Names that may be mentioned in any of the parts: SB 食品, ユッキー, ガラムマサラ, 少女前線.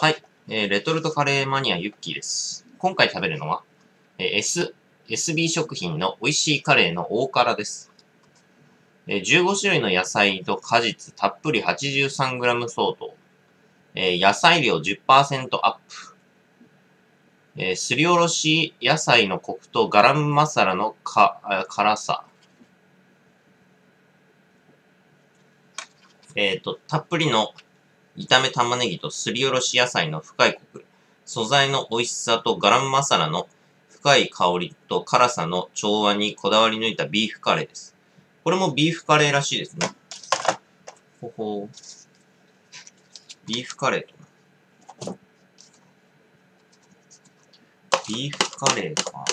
はい、レトルトカレーマニアユッキーです。今回食べるのは、SB 食品の美味しいカレーの大辛です。15種類の野菜と果実たっぷり 83g 相当。野菜量 10% アップ。すりおろし野菜のコクとガラムマサラの辛さ。たっぷりの炒め玉ねぎとすりおろし野菜の深いコク、素材の美味しさとガラムマサラの深い香りと辛さの調和にこだわり抜いたビーフカレーです。これもビーフカレーらしいですね。ほほー。ビーフカレーと。ビーフカレーか。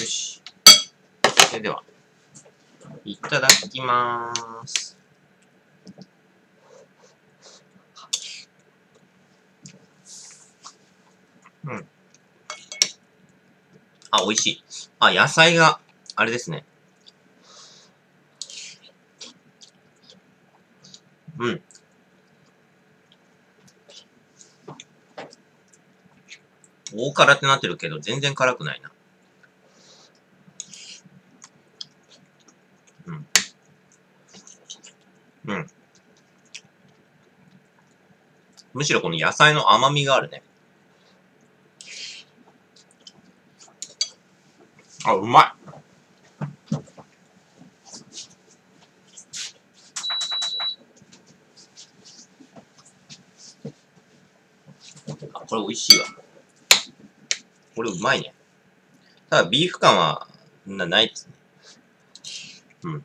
よし。それでは。いただきまーす。うん。あ、美味しい。あ、野菜が、あれですね。うん。大辛ってなってるけど、全然辛くないな。うん。むしろこの野菜の甘みがあるね。あ、うまい。あ、これ美味しいわ。これうまいね。ただビーフ感はないですね。うん。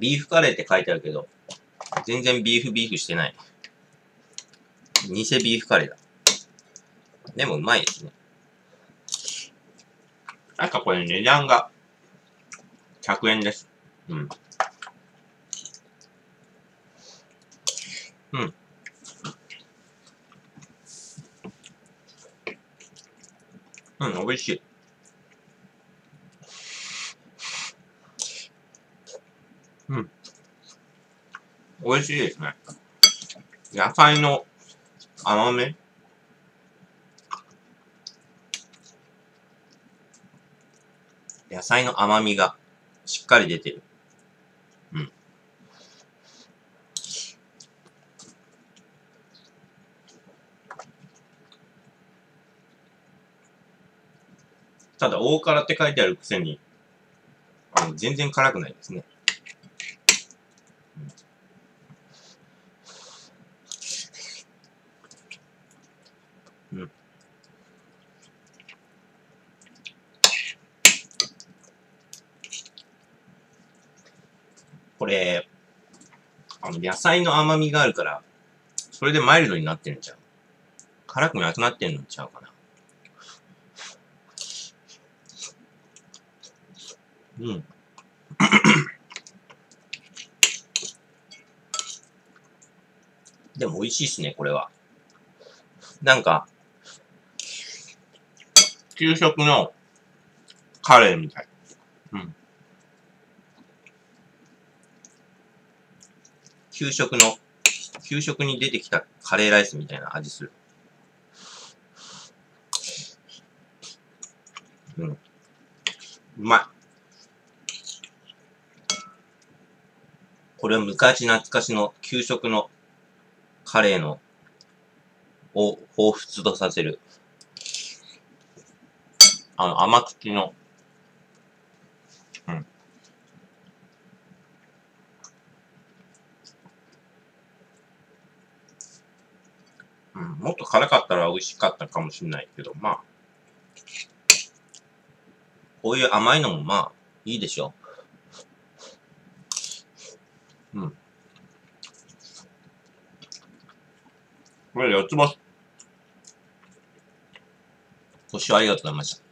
ビーフカレーって書いてあるけど、全然ビーフしてない。偽ビーフカレーだ。でもうまいですね。なんかこれ値段が100円です。うん。うん。うん、美味しい。うん。美味しいですね。野菜の甘め。野菜の甘みがしっかり出てる。うん。ただ、大辛って書いてあるくせに、全然辛くないですね。うん。これ、野菜の甘みがあるから、それでマイルドになってるんちゃう？辛くなくなってるのちゃうかな。うん。でも美味しいっすね、これは。なんか、給食のカレーみたい。うん。給食に出てきたカレーライスみたいな味する。うん。うまい。これは昔懐かしの給食のカレーのを彷彿とさせる。甘口の。うん。うん。もっと辛かったら美味しかったかもしれないけど、まあ。こういう甘いのもまあ、いいでしょう。うん。これ4つ星。ご視聴ありがとうございました。